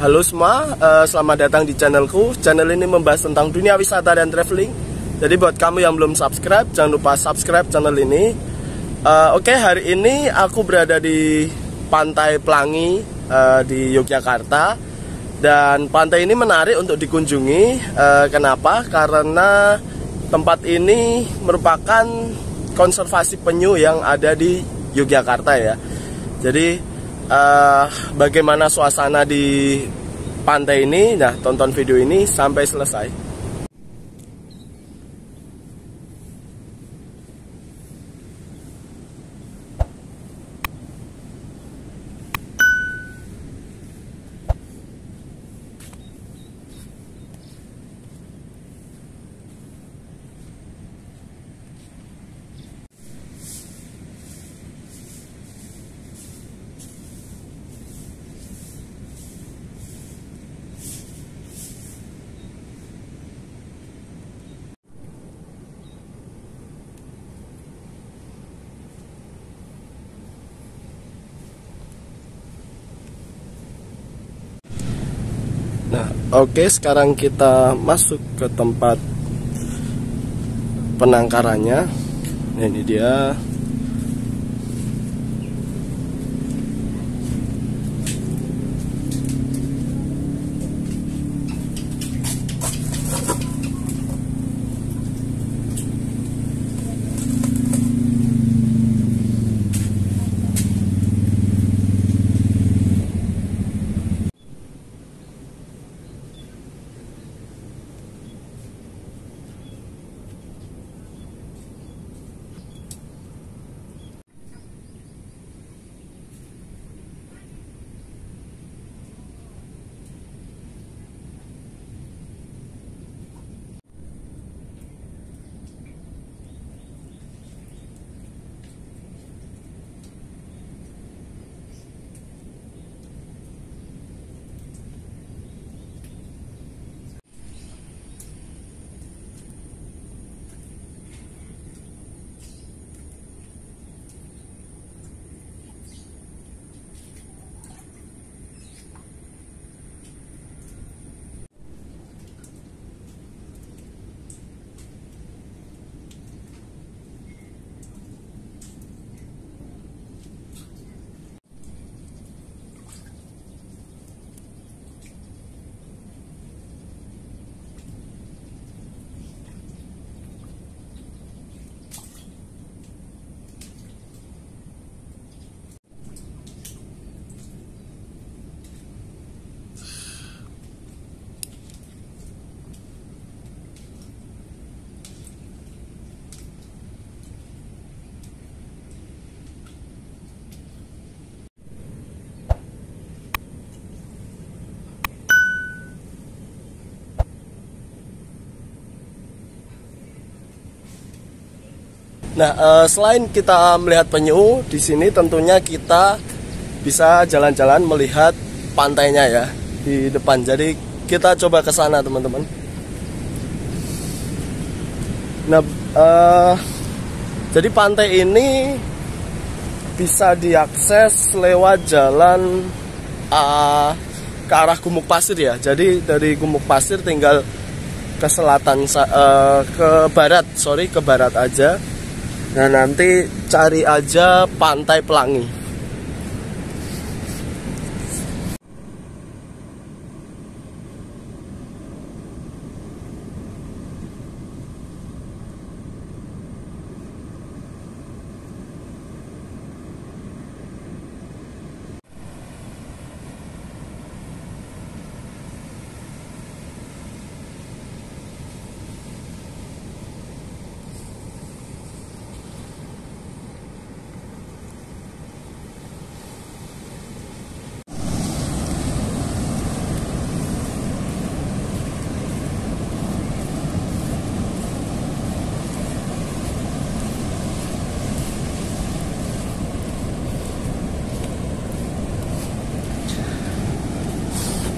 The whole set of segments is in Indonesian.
Halo semua, selamat datang di channelku. Channel ini membahas tentang dunia wisata dan traveling. Jadi buat kamu yang belum subscribe, jangan lupa subscribe channel ini. Oke, hari ini aku berada di Pantai Pelangi di Yogyakarta. Dan pantai ini menarik untuk dikunjungi. Kenapa? Karena tempat ini merupakan konservasi penyu yang ada di Yogyakarta ya. Jadi bagaimana suasana di pantai ini? Nah, tonton video ini sampai selesai. Nah, oke, sekarang kita masuk ke tempat penangkarannya. Nah, ini dia. Nah, selain kita melihat penyu, di sini tentunya kita bisa jalan-jalan melihat pantainya ya di depan. Jadi kita coba ke sana, teman-teman. Nah, jadi pantai ini bisa diakses lewat jalan ke arah Gumuk Pasir ya. Jadi dari Gumuk Pasir tinggal ke selatan, ke barat, sorry, ke barat aja. Nah, nanti cari aja Pantai Pelangi.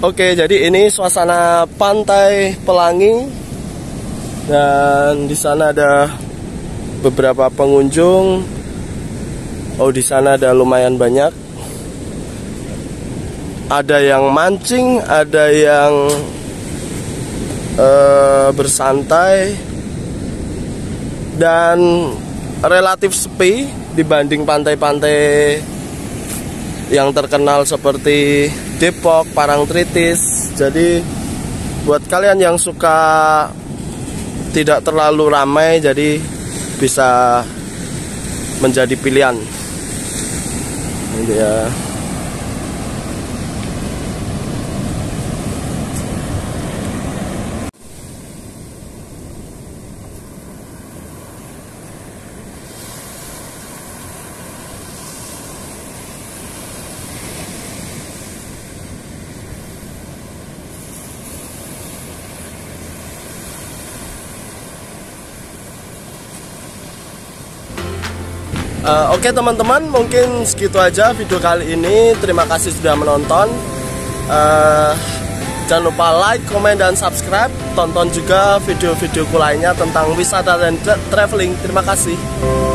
Oke, jadi ini suasana Pantai Pelangi. Dan di sana ada beberapa pengunjung. Oh, di sana ada lumayan banyak. ada yang mancing, ada yang bersantai, dan relatif sepi dibanding pantai-pantai yang terkenal seperti Depok, Parangtritis. Jadi buat kalian yang suka tidak terlalu ramai, jadi bisa menjadi pilihan. Ini dia. Oke teman-teman, mungkin segitu aja video kali ini. Terima kasih sudah menonton. Jangan lupa like, komen, dan subscribe. Tonton juga video-videoku lainnya tentang wisata dan traveling. Terima kasih.